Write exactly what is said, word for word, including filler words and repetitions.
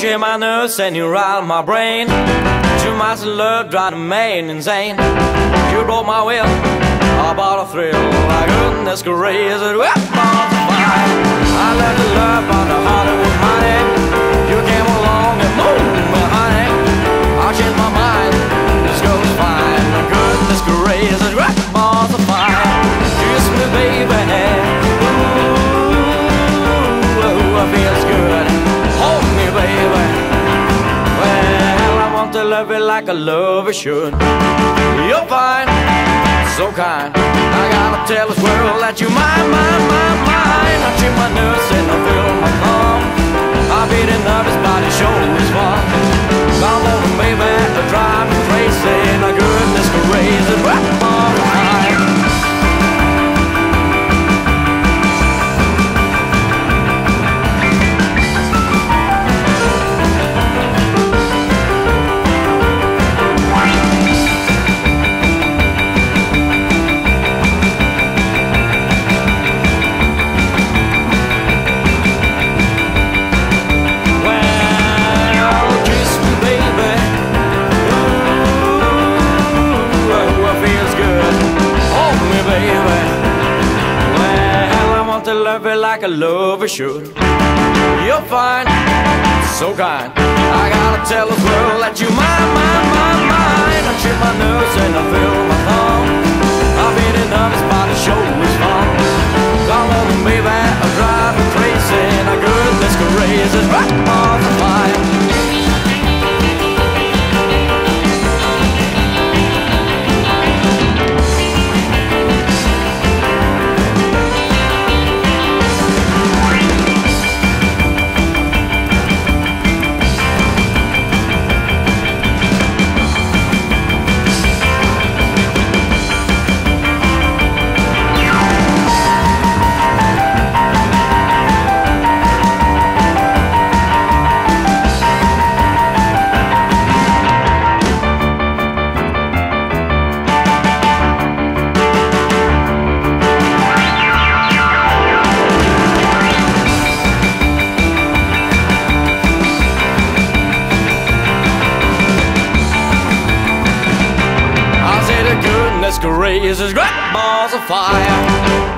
Pinching my nerves and you're out of my brain. Too much love driving me insane. You broke my will, I bought a thrill. My goodness gracious, it was balls of fire. I left the love by the Hollywood honey. You came along and moved my honey. I changed my mind, this girl is fine. My goodness gracious, it was balls of fire. Kiss me baby, ooh, I feel to love it like a lover should. You're fine, so kind. I gotta tell this world that you mine, mine, mine, mine. I chew my nerves and I feel my calm. I've been in nervous by the shoulders warm. Come over me, man, to drive me crazy. My goodness, for raising right on time. Like a lover should. You're fine, so kind. I gotta tell this world that you mine, mine, mine, mine. I chip my nerves and I feel my thumb. I've been in nervous by the shoulders long. Don't want me back, I'm driving crazy. And I good, this could raise it right on the line. Great balls of fire.